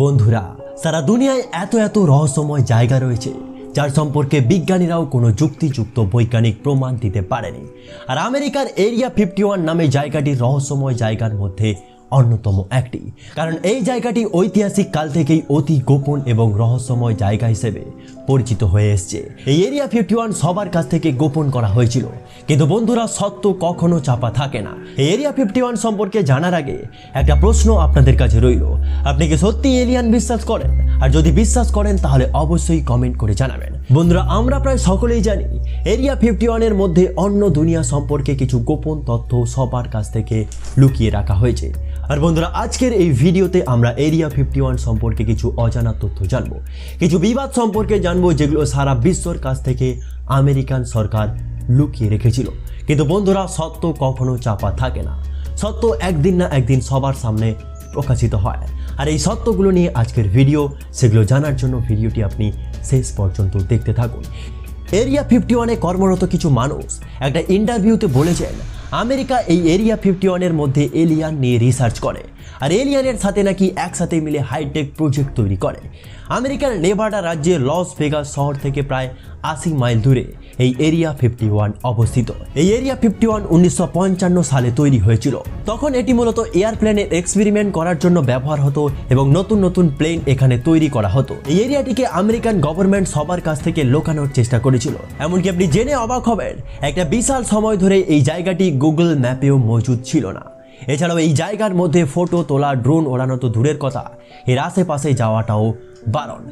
বন্ধুরা সারা দুনিয়ায় এত এত রহস্যময় জায়গা রয়েছে যার সম্পর্কে বিজ্ঞানীরাও কোনো যুক্তিযুক্ত বৈজ্ঞানিক প্রমাণ দিতে পারেনি। আর আমেরিকার এরিয়া 51 নামে জায়গাটি রহস্যময় জায়গার মধ্যে অন্যতম একটি, কারণ এই জায়গাটি ঐতিহাসিক কাল থেকেই অতি গোপন এবং রহস্যময় জায়গা হিসেবে পরিচিত হয়ে এসছে। এই এরিয়া 51 সবার কাছ থেকে গোপন করা হয়েছিল, কিন্তু বন্ধুরা সত্য কখনো চাপা থাকে না। এই এরিয়া 51 সম্পর্কে জানার আগে একটা প্রশ্ন আপনাদের কাছে রইল, আপনি কি সত্যি এলিয়ান বিশ্বাস করেন? আর যদি বিশ্বাস করেন তাহলে অবশ্যই কমেন্ট করে জানাবেন। বন্ধুরা আমরা প্রায় সকলেই জানি এরিয়া 51 এর মধ্যে অন্য দুনিয়া সম্পর্কে কিছু গোপন তথ্য সবার কাছ থেকে লুকিয়ে রাখা হয়েছে। আর বন্ধুরা আজকের এই ভিডিওতে আমরা এরিয়া 51 সম্পর্কে কিছু অজানা তথ্য জানবো, কিছু বিবাদ সম্পর্কে জানবো যেগুলো সারা বিশ্বর কাছ থেকে আমেরিকান সরকার লুকিয়ে রেখেছিল। কিন্তু বন্ধুরা সত্য কখনো চাপা থাকে না, সত্য একদিন না একদিন সবার সামনে প্রকাশিত হয়। আর এই সত্যগুলো নিয়ে আজকের ভিডিও, সেগুলো জানার জন্য ভিডিওটি আপনি শেষ পর্যন্ত দেখতে থাকুন। এরিয়া 51 এ কর্মরত কিছু মানুষ একটা ইন্টারভিউতে বলেছেন আমেরিকা এই এরিয়া 51 এর মধ্যে এলিয়ান নিয়ে রিসার্চ করে, আর এলিয়ানের সাথে নাকি একসাথে মিলে হাইটেক প্রজেক্ট তৈরি করে। আমেরিকার নেভাডা রাজ্যের লস ভেগাস শহর থেকে প্রায় 80 মাইল দূরে এই এরিয়া 51 অবস্থিত। এই এরিয়া 51 1955 সালে তৈরি হয়েছিল। তখন এটি মূলত এয়ারপ্লেনের এক্সপেরিমেন্ট করার জন্য ব্যবহার হতো এবং নতুন নতুন প্লেন এখানে তৈরি করা হতো। এই এরিয়াটিকে আমেরিকান গভর্নমেন্ট সবার কাছ থেকে লুকানোর চেষ্টা করেছিল। এমনকি আপনি জেনে অবাক হবেন একটা বিশাল সময় ধরে এই জায়গাটি গুগল ম্যাপেও মজুদ ছিল না। এছাড়াও এই জায়গার মধ্যে ফটো তোলা, ড্রোন ওড়ানো তো দূরের কথা, এর আশেপাশে যাওয়াটাও বারণ।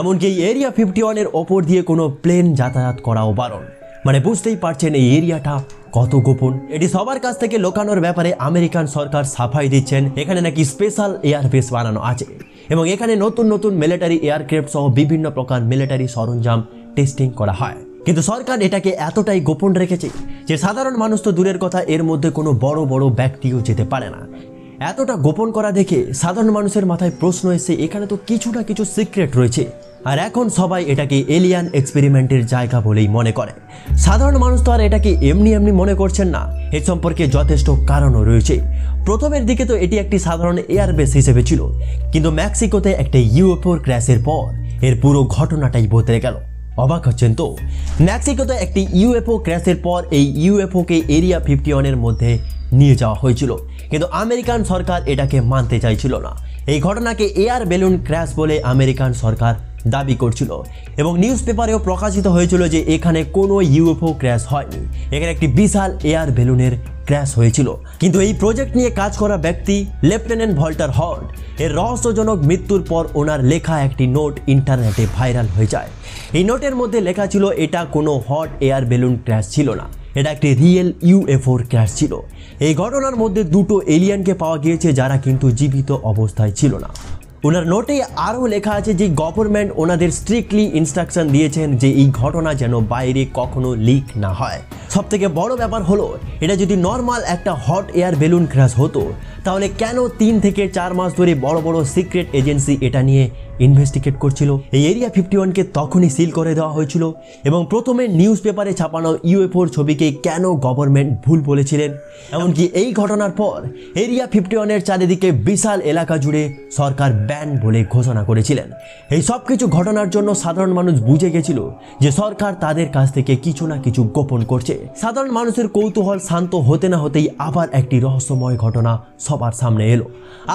এমনকি এই এরিয়া 51 এর ওপর দিয়ে কোনো প্লেন যাতায়াত করাও বারণ। মানে বুঝতেই পারছেন এই এরিয়াটা কত গোপন। এটি সবার কাছ থেকে লোকানোর ব্যাপারে আমেরিকান সরকার সাফাই দিচ্ছেন। এখানে নাকি স্পেশাল এয়ারবেস বানানো আছে এবং এখানে নতুন নতুন মিলিটারি এয়ারক্রাফট সহ বিভিন্ন প্রকার মিলিটারি সরঞ্জাম টেস্টিং করা হয়। কিন্তু সরকার এটাকে এতটাই গোপন রেখেছে যে সাধারণ মানুষ তো দূরের কথা, এর মধ্যে কোনো বড় বড় ব্যক্তিও যেতে পারে না। এতটা গোপন করা দেখে সাধারণ মানুষের মাথায় প্রশ্ন এসে এখানে তো কিছু না কিছু সিক্রেট রয়েছে, আর এখন সবাই এটাকে এলিয়ান এক্সপেরিমেন্টের জায়গা বলেই মনে করে। সাধারণ মানুষ তো আর এটাকে এমনি এমনি মনে করছেন না, এর সম্পর্কে যথেষ্ট কারণও রয়েছে। প্রথমের দিকে তো এটি একটি সাধারণ এয়ারবেস হিসেবে ছিল, কিন্তু মেক্সিকোতে একটা ইউএফওর ক্র্যাশের পর এর পুরো ঘটনাটাই বদলে গেল। অবাক হচ্ছেন তো? মেক্সিকোতে একটি ইউএফও ক্র্যাশের পর এই ইউএফওকে এরিয়া 51 এর মধ্যে নিয়ে যাওয়া হয়েছিল, কিন্তু আমেরিকান সরকার এটাকে মানতে চাইছিল না। এই ঘটনাকে এয়ার বেলুন ক্র্যাশ বলে আমেরিকান সরকার দাবি করছিল এবং নিউজ পেপারেও প্রকাশিত হয়েছিল যে এখানে কোনো ইউএফও ক্র্যাশ হয়নি, এখানে একটি বিশাল এয়ার বেলুনের ক্র্যাশ হয়েছিল। কিন্তু এই প্রজেক্ট নিয়ে কাজ করা ব্যক্তি লেফটেন্যান্ট ভল্টার হর্ড এর রহস্যজনক মৃত্যুর পর ওনার লেখা একটি নোট ইন্টারনেটে ভাইরাল হয়ে যায়। এই নোটের মধ্যে লেখা ছিল এটা কোনো হট এয়ার বেলুন ক্র্যাশ ছিল না, এটা একটি রিয়েল ইউএফওর ক্র্যাশ ছিল। এই ঘটনার মধ্যে দুটো এলিয়ানকে পাওয়া গিয়েছে যারা কিন্তু জীবিত অবস্থায় ছিল না। ওনার নোটে আরও লেখা আছে যে গভর্নমেন্ট ওনাদের স্ট্রিক্টলি ইনস্ট্রাকশন দিয়েছেন যে এই ঘটনা যেন বাইরে কখনো লিক না হয়। সবথেকে বড় ব্যাপার হলো এটা যদি নর্মাল একটা হট এয়ার বেলুন ক্র্যাশ হতো তাহলে কেন 3 থেকে 4 মাস ধরে বড় বড় সিক্রেট এজেন্সি এটা নিয়ে ইনভেস্টিগেট করছিল? এই এরিয়া 51কে তখনই সিল করে দেওয়া হয়েছিল এবং প্রথমে নিউজ পেপারে ছাপানো ইউএফওর ছবিকে কেন গভর্নমেন্ট ভুল বলেছিলেন। এমনকি এই ঘটনার পর এরিয়া 51এর চারিদিকে বিশাল এলাকা জুড়ে সরকার ব্যান বলে ঘোষণা করেছিলেন। এই সব কিছু ঘটনার জন্য সাধারণ মানুষ বুঝে গেছিল যে সরকার তাদের কাছ থেকে কিছু না কিছু গোপন করছে। সাধারণ মানুষের কৌতূহল শান্ত হতে না হতেই আবার একটি রহস্যময় ঘটনা সবার সামনে এলো।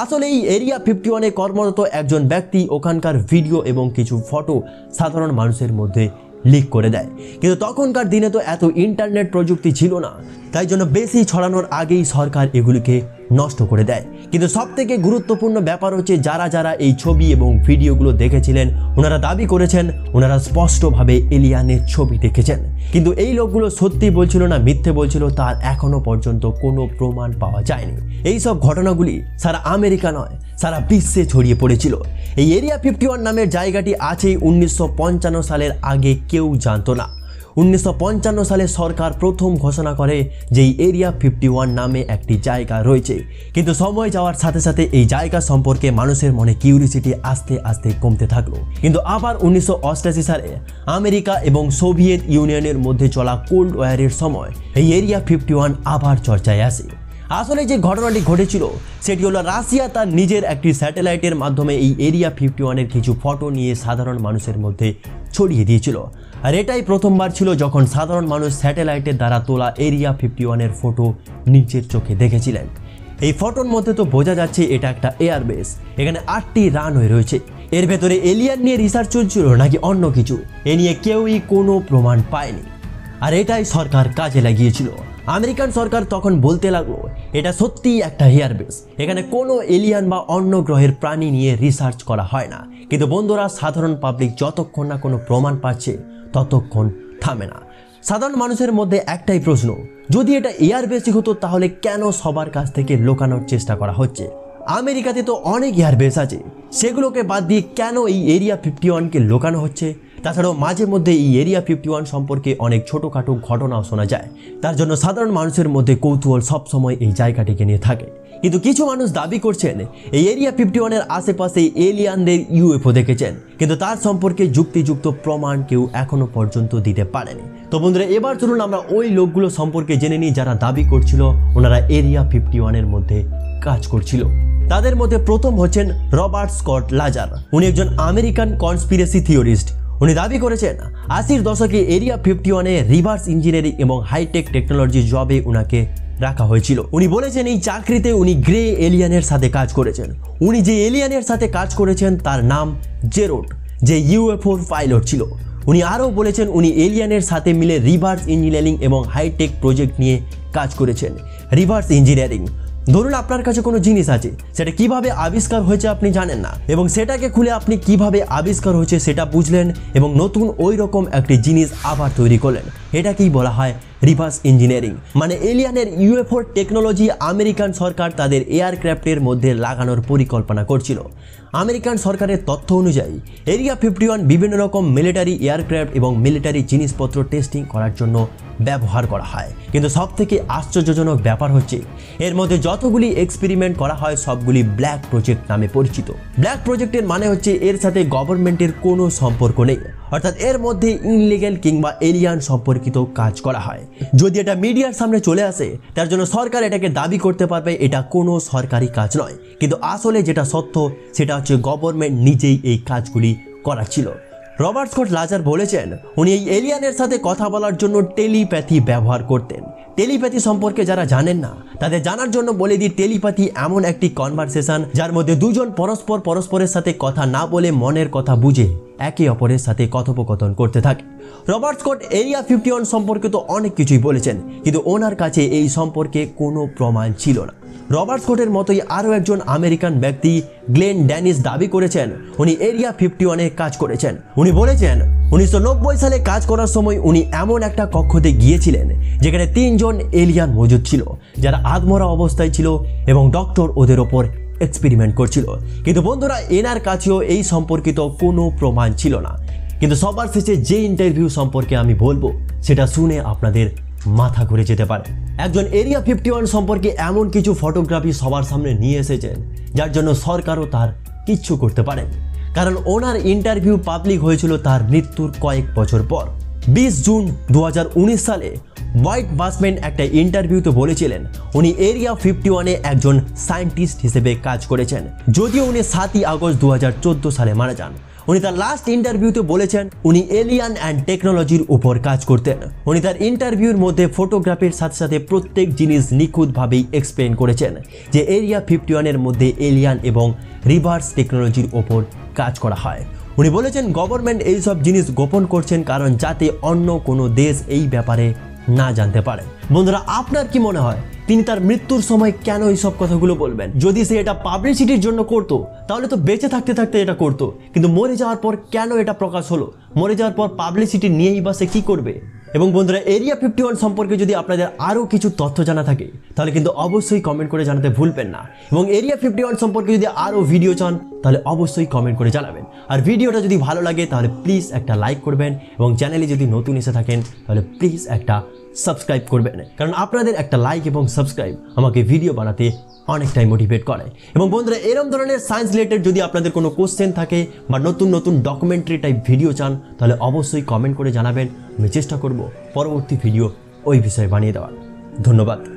আসলে এই এরিয়া 51 এ কর্মরত একজন ব্যক্তি ওখানকার ভিডিও এবং কিছু ফটো সাধারণ মানুষের মধ্যে লিক করে দেয়, কিন্তু তখনকার দিনে তো এত ইন্টারনেট প্রযুক্তি ছিল না, তাই জন্য বেশি ছড়ানোর আগেই সরকার এগুলিকে নষ্ট করে দেয়। কিন্তু সবথেকে গুরুত্বপূর্ণ ব্যাপার হচ্ছে যারা যারা এই ছবি এবং ভিডিওগুলো দেখেছিলেন ওনারা দাবি করেছেন ওনারা স্পষ্টভাবে এলিয়ানের ছবি দেখেছেন, কিন্তু এই লোকগুলো সত্যি বলছিল না মিথ্যে বলছিল তার এখনও পর্যন্ত কোনো প্রমাণ পাওয়া যায়নি। এই সব ঘটনাগুলি সারা আমেরিকা নয়, সারা বিশ্বে ছড়িয়ে পড়েছিল। এই এরিয়া 51 নামের জায়গাটি আছেই 1955 সালের আগে কেউ জানত না। 1955 সালে সরকার প্রথম ঘোষণা করে যে এরিয়া 51 নামে একটি জায়গা রয়েছে, কিন্তু সময় যাওয়ার সাথে সাথে এই জায়গা সম্পর্কে মানুষের মনে কিউরিসিটি আস্তে আস্তে কমতে থাকলো। কিন্তু আবার 1988 সালে আমেরিকা এবং সোভিয়েত ইউনিয়নের মধ্যে চলা কোল্ড ওয়ারের সময় এই এরিয়া 51 আবার চর্চায় আসে। আসলে যে ঘটনাটি ঘটেছিল সেটি হলো রাশিয়া তার নিজের একটি স্যাটেলাইটের মাধ্যমে এই এরিয়া 51 এর কিছু ফটো নিয়ে সাধারণ মানুষের মধ্যে ছড়িয়ে দিয়েছিল। আর এটাই প্রথমবার ছিল যখন সাধারণ মানুষ স্যাটেলাইটের দ্বারা তোলা এরিয়া 51 এর ফটো নিজের চোখে দেখেছিলেন। এই ফটোর মধ্যে তো বোঝা যাচ্ছে এটা একটা এয়ারবেস, এখানে ৮টি রানওয়ে রয়েছে। এর ভেতরে এলিয়ান নিয়ে রিসার্চ চলছিল নাকি অন্য কিছু, এ নিয়ে কেউই কোনো প্রমাণ পায়নি। আর এটাই সরকার কাজে লাগিয়েছিল। আমেরিকান সরকার তখন বলতে লাগলো এটা সত্যিই একটা এয়ারবেস, এখানে কোনো এলিয়ান বা অন্য গ্রহের প্রাণী নিয়ে রিসার্চ করা হয় না। কিন্তু বন্ধুরা, সাধারণ পাবলিক যতক্ষণ না কোনো প্রমাণ পাচ্ছে ততক্ষণ থামে না। সাধারণ মানুষের মধ্যে একটাই প্রশ্ন, যদি এটা এয়ারবেসই হতো তাহলে কেন সবার কাছ থেকে লুকানোর চেষ্টা করা হচ্ছে? আমেরিকাতে তো অনেক এয়ারবেস আছে, সেগুলোকে বাদ দিয়ে কেন এই এরিয়া 51কে লুকানো হচ্ছে? তাছাড়াও মাঝে মধ্যে এই এরিয়া 51 সম্পর্কে অনেক ছোটোখাটো ঘটনাও শোনা যায়, তার জন্য সাধারণ মানুষের মধ্যে কৌতূহল সবসময় এই জায়গাটিকে নিয়ে থাকে। কিন্তু কিছু মানুষ দাবি করছেন এই এরিয়া 51 এর আশেপাশে এলিয়ানদের ইউএফও দেখেছেন, কিন্তু তার সম্পর্কে যুক্তিযুক্ত প্রমাণ কেউ এখনও পর্যন্ত দিতে পারেনি। তো বন্ধুরা, এবার চলুন আমরা ওই লোকগুলো সম্পর্কে জেনে নিই যারা দাবি করছিল ওনারা এরিয়া 51 এর মধ্যে কাজ করছিল। তাদের মধ্যে প্রথম হচ্ছেন রবার্ট স্কট লাজার। উনি একজন আমেরিকান কনস্পিরেসি থিওরিস্ট। উনি দাবি করেছেন 80-এর দশকে এরিয়া 51 এ রিভার্স ইঞ্জিনিয়ারিং এবং হাইটেক টেকনোলজি জবে ওনাকে রাখা হয়েছিল। উনি বলেছেন এই চাকরিতে উনি গ্রে এলিয়ানের সাথে কাজ করেছেন। উনি যে এলিয়ানের সাথে কাজ করেছেন তার নাম জেরোড, যে ইউএফওর পাইলট ছিল। উনি আরও বলেছেন উনি এলিয়ানের সাথে মিলে রিভার্স ইঞ্জিনিয়ারিং এবং হাইটেক প্রজেক্ট নিয়ে কাজ করেছেন। রিভার্স ইঞ্জিনিয়ারিং, ধরুন আপনার কাছে কোনো জিনিস আছে, সেটা কিভাবে আবিষ্কার হয়েছে আপনি জানেন না, এবং সেটাকে খুলে আপনি কিভাবে আবিষ্কার হয়েছে সেটা বুঝলেন এবং নতুন ওই রকম একটি জিনিস আবার তৈরি করলেন, এটাকেই বলা হয় রিভার্স ইঞ্জিনিয়ারিং। মানে এলিয়ানের ইউএফও টেকনোলজি আমেরিকান সরকার তাদের এয়ারক্রাফ্টের মধ্যে লাগানোর পরিকল্পনা করছিল। আমেরিকান সরকারের তথ্য অনুযায়ী এরিয়া 51 বিভিন্ন রকম মিলিটারি এয়ারক্রাফ্ট এবং মিলিটারি জিনিসপত্র টেস্টিং করার জন্য ব্যবহার করা হয়। কিন্তু সবথেকে আশ্চর্যজনক ব্যাপার হচ্ছে এর মধ্যে যতগুলি এক্সপেরিমেন্ট করা হয় সবগুলি ব্ল্যাক প্রজেক্ট নামে পরিচিত। ব্ল্যাক প্রজেক্টের মানে হচ্ছে এর সাথে গভর্নমেন্টের কোনো সম্পর্ক নেই, অর্থাৎ এর মধ্যে ইনলিগ্যাল কিংবা এলিয়ান সম্পর্কিত কাজ করা হয়। যদি এটা মিডিয়ার সামনে চলে আসে তার জন্য সরকার এটাকে দাবি করতে পারবে এটা কোনো সরকারি কাজ নয়, কিন্তু আসলে যেটা সত্য সেটা হচ্ছে গভর্নমেন্ট নিজেই এই কাজগুলি করাচ্ছিল। রবার্ট স্কট লাজার বলেছেন উনি এই এলিয়ানের সাথে কথা বলার জন্য টেলিপ্যাথি ব্যবহার করতেন। টেলিপ্যাথি সম্পর্কে যারা জানেন না তাদের জানার জন্য বলে দিই, টেলিপ্যাথি এমন একটি কনভারসেশন যার মধ্যে দুজন পরস্পরের সাথে কথা না বলে মনের কথা বুঝে একে অপরের সাথে কথোপকথন করতে থাকে। রবার্ট স্কট এরিয়া 51 সম্পর্কে তো অনেক কিছুই বলেছেন, কিন্তু ওনার কাছে এই সম্পর্কে কোনো প্রমাণ ছিল না। রবার্ট স্কটের মতোই আরও একজন আমেরিকান ব্যক্তি গ্লেন ড্যানিস দাবি করেছেন উনি এরিয়া 51 এ কাজ করেছেন। উনি বলেছেন 1990 সালে কাজ করার সময় উনি এমন একটা কক্ষতে গিয়েছিলেন যেখানে 3 জন এলিয়ান মজুদ ছিল যারা আধমরা অবস্থায় ছিল এবং ডক্টর ওদের ওপর এক্সপেরিমেন্ট করছিল। কিন্তু বন্ধুরা, এনার কাছেও এই সম্পর্কিত কোনো প্রমাণ ছিল না। কিন্তু সবার শেষে যে ইন্টারভিউ সম্পর্কে আমি বলবো সেটা শুনে আপনাদের মাথা ঘুরে যেতে পারে। একজন এরিয়া 51 সম্পর্কে এমন কিছু ফটোগ্রাফি সবার সামনে নিয়ে এসেছেন যার জন্য সরকারও তার কিচ্ছু করতে পারেন, কারণ ওনার ইন্টারভিউ পাবলিক হয়েছিল তার মৃত্যুর কয়েক বছর পর। 20 জুন 2019 সালে হোয়াইট বাসম্যান একটা ইন্টারভিউতে বলেছিলেন উনি এরিয়া 51 এ একজন সায়েন্টিস্ট হিসেবে কাজ করেছেন, যদিও উনি 7ই আগস্ট 2014 সালে মারা যান। উনি তার লাস্ট ইন্টারভিউতে বলেছেন উনি এলিয়ান অ্যান্ড টেকনোলজির উপর কাজ করতেন। উনি তার ইন্টারভিউর মধ্যে ফটোগ্রাফির সাথে সাথে প্রত্যেক জিনিস নিখুঁতভাবেই এক্সপ্লেন করেছেন যে এরিয়া 51 এর মধ্যে এলিয়ান এবং রিভার্স টেকনোলজির ওপর কাজ করা হয়। উনি বলেছেন গভর্নমেন্ট এইসব জিনিস গোপন করছেন কারণ যাতে অন্য কোনো দেশ এই ব্যাপারে না জানতে পারে। বন্ধুরা, আপনার কি মনে হয় তিনি তার মৃত্যুর সময় কেন এইসব কথাগুলো বলবেন? যদি সে এটা পাবলিসিটির জন্য করতো তাহলে তো বেঁচে থাকতে থাকতে এটা করতো, কিন্তু মরে যাওয়ার পর কেন এটা প্রকাশ হলো? মরে যাওয়ার পর পাবলিসিটি নিয়েই বা সে কী করবে? এবং বন্ধুরা, এরিয়া 51 সম্পর্কে যদি আপনাদের আরও কিছু তথ্য জানা থাকে তাহলে কিন্তু অবশ্যই কমেন্ট করে জানাতে ভুলবেন না, এবং এরিয়া 51 সম্পর্কে যদি আরও ভিডিও চান তাহলে অবশ্যই কমেন্ট করে জানাবেন। আর ভিডিওটা যদি ভালো লাগে তাহলে প্লিজ একটা লাইক করবেন, এবং চ্যানেলে যদি নতুন এসে থাকেন তাহলে প্লিজ একটা সাবস্ক্রাইব করবেন, কারণ আপনাদের একটা লাইক এবং সাবস্ক্রাইব আমাকে ভিডিও বানাতে অনেকটাই মোটিভেট করে। এবং বন্ধুরা, এরকম ধরনের সায়েন্স রিলেটেড যদি আপনাদের কোনো কোশ্চেন থাকে বা নতুন ডকুমেন্টারি টাইপ ভিডিও চান তাহলে অবশ্যই কমেন্ট করে জানাবেন, আমি চেষ্টা করব পরবর্তী ভিডিও ওই বিষয়ে বানিয়ে দেওয়ার। ধন্যবাদ।